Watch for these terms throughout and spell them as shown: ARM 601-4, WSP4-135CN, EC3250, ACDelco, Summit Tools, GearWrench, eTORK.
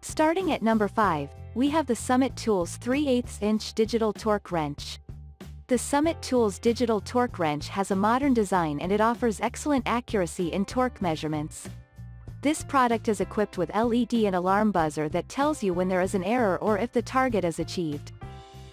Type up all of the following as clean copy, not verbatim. Starting at number 5, we have the Summit Tools 3/8-inch Digital Torque Wrench. The Summit Tools Digital Torque Wrench has a modern design and it offers excellent accuracy in torque measurements. This product is equipped with LED and alarm buzzer that tells you when there is an error or if the target is achieved.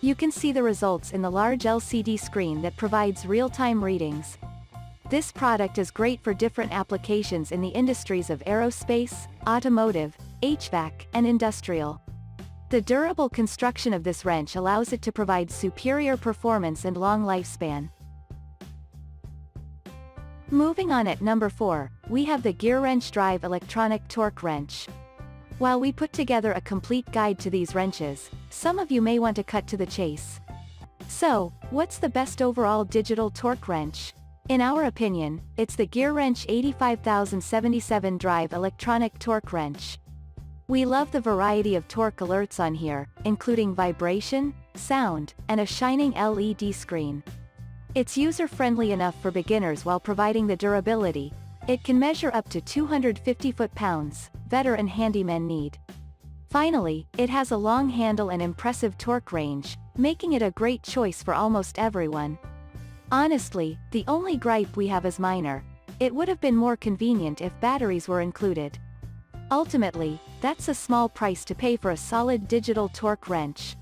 You can see the results in the large LCD screen that provides real-time readings. This product is great for different applications in the industries of aerospace, automotive, HVAC, and industrial. The durable construction of this wrench allows it to provide superior performance and long lifespan. Moving on at number 4, we have the GearWrench Drive Electronic Torque Wrench. While we put together a complete guide to these wrenches, some of you may want to cut to the chase. So, what's the best overall digital torque wrench? In our opinion, it's the GearWrench 85077 Drive Electronic Torque Wrench. We love the variety of torque alerts on here, including vibration, sound, and a shining LED screen. It's user-friendly enough for beginners while providing the durability. It can measure up to 250 foot-pounds, veteran handymen need. Finally, it has a long handle and impressive torque range, making it a great choice for almost everyone. Honestly, the only gripe we have is minor. It would have been more convenient if batteries were included. Ultimately, that's a small price to pay for a solid digital torque wrench.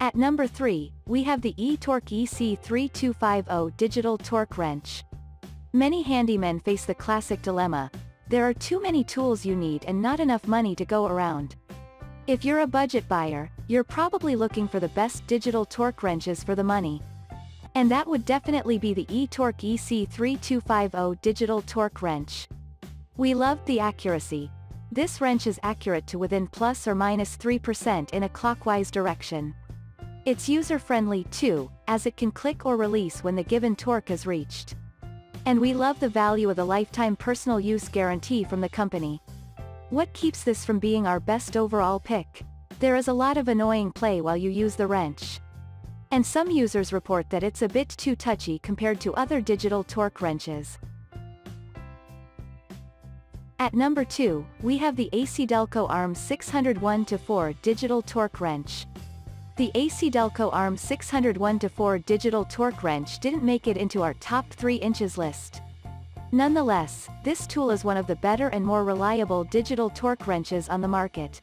At number 3, we have the eTORK EC3250 Digital Torque Wrench. Many handymen face the classic dilemma. There are too many tools you need and not enough money to go around. If you're a budget buyer, you're probably looking for the best digital torque wrenches for the money. And that would definitely be the eTORK EC3250 Digital Torque Wrench. We loved the accuracy. This wrench is accurate to within plus or minus 3% in a clockwise direction. It's user-friendly too, as it can click or release when the given torque is reached. And we love the value of the lifetime personal use guarantee from the company. What keeps this from being our best overall pick? There is a lot of annoying play while you use the wrench. And some users report that it's a bit too touchy compared to other digital torque wrenches. At number 2, we have the ACDelco ARM 601-4 Digital Torque Wrench. The ACDelco ARM 601-4 Digital Torque Wrench didn't make it into our top 3 inches list. Nonetheless, this tool is one of the better and more reliable digital torque wrenches on the market.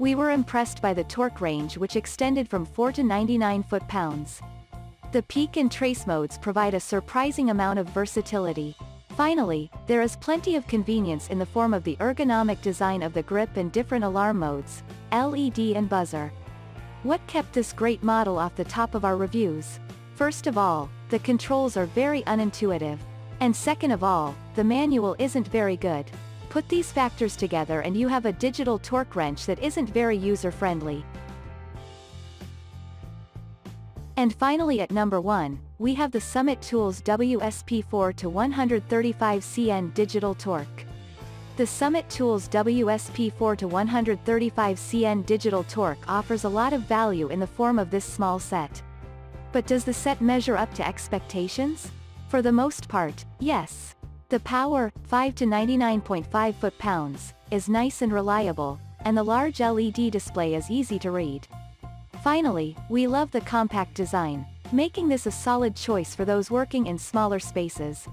We were impressed by the torque range, which extended from 4 to 99 foot-pounds. The peak and trace modes provide a surprising amount of versatility. Finally, there is plenty of convenience in the form of the ergonomic design of the grip and different alarm modes, LED and buzzer. What kept this great model off the top of our reviews? First of all, the controls are very unintuitive. And second of all, the manual isn't very good. Put these factors together and you have a digital torque wrench that isn't very user-friendly. And finally at number 1, we have the Summit Tools WSP4-135CN Digital Torque. The Summit Tools WSP4-135CN Digital Torque offers a lot of value in the form of this small set. But does the set measure up to expectations? For the most part, yes. The power, 5 to 99.5 foot-pounds, is nice and reliable, and the large LED display is easy to read. Finally, we love the compact design, making this a solid choice for those working in smaller spaces.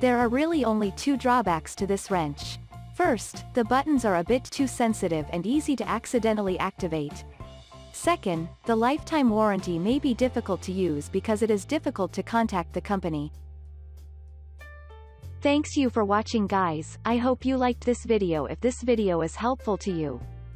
There are really only 2 drawbacks to this wrench. First, the buttons are a bit too sensitive and easy to accidentally activate. Second, the lifetime warranty may be difficult to use because it is difficult to contact the company. Thanks you for watching guys, I hope you liked this video. If this video is helpful to you,